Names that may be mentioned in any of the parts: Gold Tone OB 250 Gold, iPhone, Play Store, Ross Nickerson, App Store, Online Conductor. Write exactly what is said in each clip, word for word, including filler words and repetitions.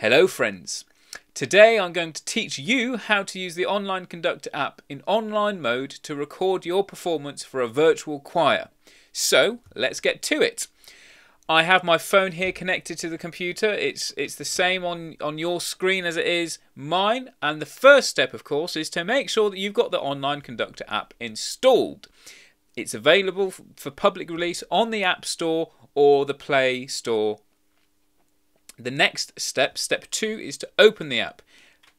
Hello friends, today I'm going to teach you how to use the Online Conductor app in online mode to record your performance for a virtual choir. So let's get to it. I have my phone here connected to the computer. It's, it's the same on, on your screen as it is mine. And the first step, of course, is to make sure that you've got the Online Conductor app installed. It's available for public release on the App Store or the Play Store. The next step, step two, is to open the app.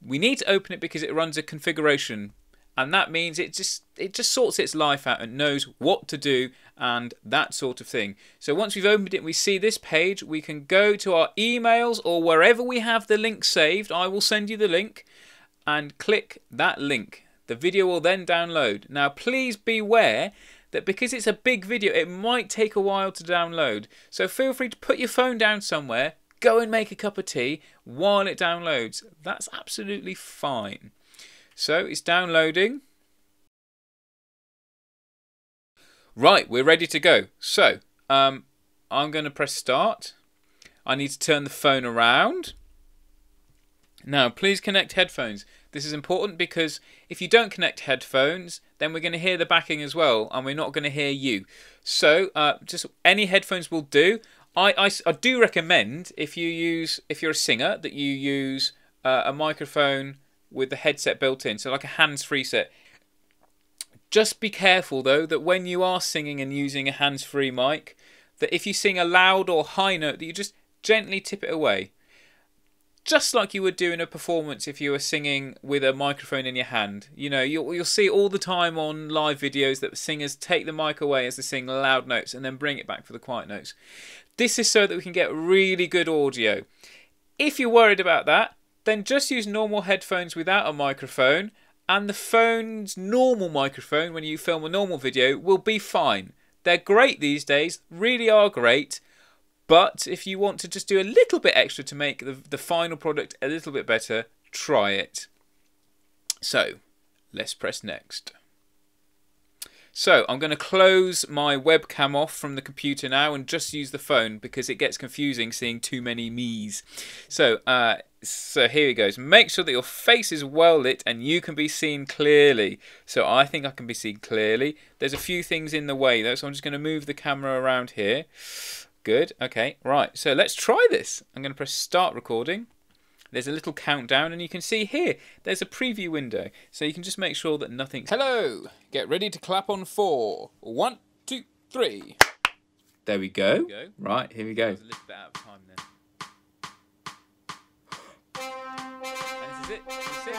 We need to open it because it runs a configuration, and that means it just it just sorts its life out and knows what to do and that sort of thing. So once we've opened it, we see this page. We can go to our emails or wherever we have the link saved. I will send you the link, and click that link. The video will then download. Now please beware that because it's a big video, it might take a while to download. So feel free to put your phone down somewhere, go and make a cup of tea while it downloads. That's absolutely fine. So it's downloading. Right, we're ready to go. So um, I'm going to press start. I need to turn the phone around. Now, please connect headphones. This is important because if you don't connect headphones, then we're going to hear the backing as well, and we're not going to hear you. So uh, just any headphones will do. I, I, I do recommend if you use if you're a singer that you use uh, a microphone with the headset built in, so like a hands-free set. Just be careful though that when you are singing and using a hands-free mic, that if you sing a loud or high note, that you just gently tip it away, just like you would do in a performance if you were singing with a microphone in your hand. You know, you'll, you'll see all the time on live videos that singers take the mic away as they sing loud notes and then bring it back for the quiet notes. This is so that we can get really good audio. If you're worried about that, then just use normal headphones without a microphone, and the phone's normal microphone when you film a normal video will be fine. They're great these days, really are great. But if you want to just do a little bit extra to make the, the final product a little bit better, try it. So let's press next. So I'm going to close my webcam off from the computer now and just use the phone because it gets confusing seeing too many me's. So, uh, so here it goes. Make sure that your face is well lit and you can be seen clearly. So I think I can be seen clearly. There's a few things in the way though, so I'm just going to move the camera around here. Good, okay, right, so let's try this. I'm going to press start recording. There's a little countdown, and you can see here, there's a preview window. So you can just make sure that nothing's... Hello! Get ready to clap on four. One, two, three. There we go. There we go. Right, here we go. I was a little bit out of time then. And this is it. You see?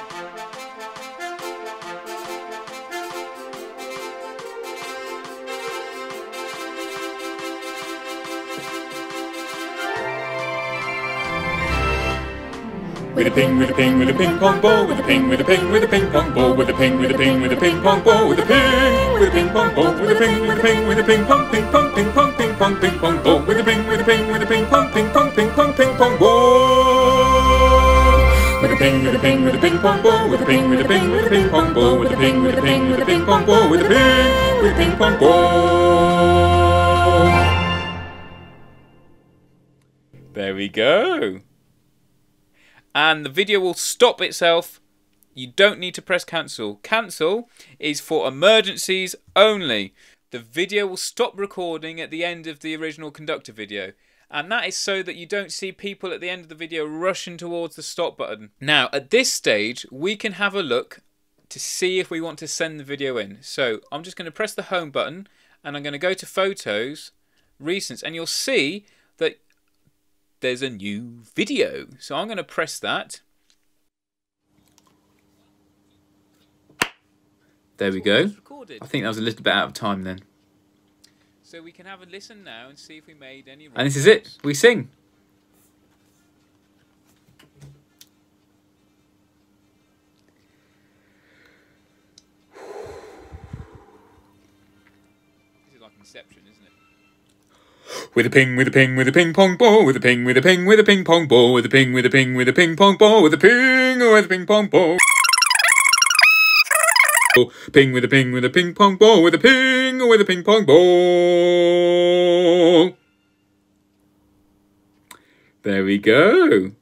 With a ping, with a ping, with a ping pong ball, with a ping, with a ping, with a ping pong ball, with a ping, with a ping, with a ping pong ball, with a ping, with a ping pong ball, with a ping, with a ping, with a ping pong, ping pong, ping pong, ping pong, ping pong ball, with a ping, with a ping, with a ping pong, ping pong, ping pong, ping pong ball, with a ping, with a ping, with a ping pong ball, with a ping, with a ping, with a ping pong ball, with a ping, with a ping, with a ping pong ball, with a ping, with a ping pong ball. There we go. And the video will stop itself. You don't need to press cancel. Cancel is for emergencies only. The video will stop recording at the end of the original conductor video. And that is so that you don't see people at the end of the video rushing towards the stop button. Now, at this stage, we can have a look to see if we want to send the video in. So I'm just going to press the home button, and I'm going to go to Photos, Recents, and you'll see that there's a new video. So I'm going to press that. There we go. I think that was a little bit out of time then. So we can have a listen now and see if we made any... And this is it. We sing. This is like Inception, isn't it? With a ping, with a ping, with a ping pong ball, with a ping, with a ping, with a ping pong ball, with a ping, with a ping, with a ping pong ball, with a ping, with a ping pong ball. Ping with a ping, with a ping pong ball, with a ping, with a ping pong ball. There we go.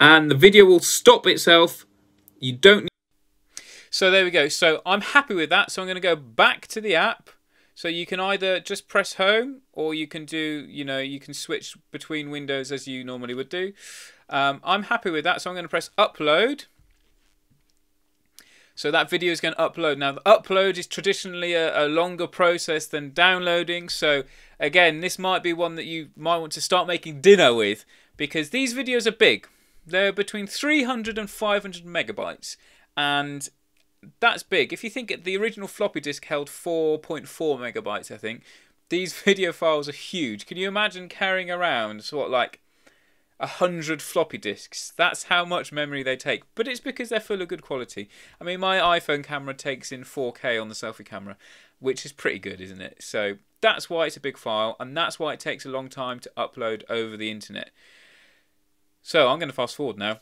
and the video will stop itself. You don't need. So there we go. So I'm happy with that. So I'm going to go back to the app. So you can either just press home, or you can do, you know, you can switch between windows as you normally would do. Um, I'm happy with that. So I'm going to press upload. So that video is going to upload. Now the upload is traditionally a, a longer process than downloading. So again, this might be one that you might want to start making dinner with, because these videos are big. They're between three hundred and five hundred megabytes, and that's big. If you think the original floppy disk held four point four megabytes, I think, these video files are huge. Can you imagine carrying around, so what, like a hundred floppy disks? That's how much memory they take, but it's because they're full of good quality. I mean, my iPhone camera takes in four K on the selfie camera, which is pretty good, isn't it? So that's why it's a big file, and that's why it takes a long time to upload over the internet. So I'm going to fast forward now.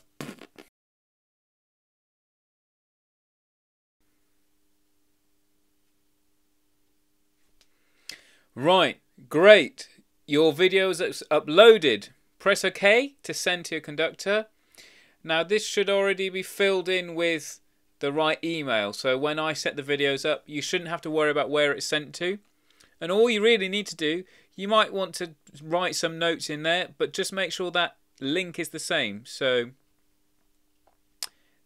Right, great. Your video is uploaded. Press OK to send to your conductor. Now this should already be filled in with the right email. So when I set the videos up, you shouldn't have to worry about where it's sent to. And all you really need to do, you might want to write some notes in there, but just make sure that link is the same. So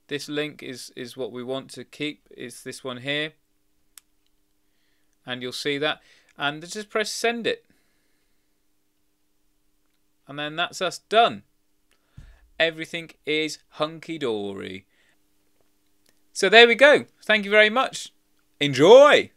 this link is, is what we want to keep. It's this one here. And you'll see that. And just press send it. And then that's us done. Everything is hunky-dory. So there we go. Thank you very much. Enjoy!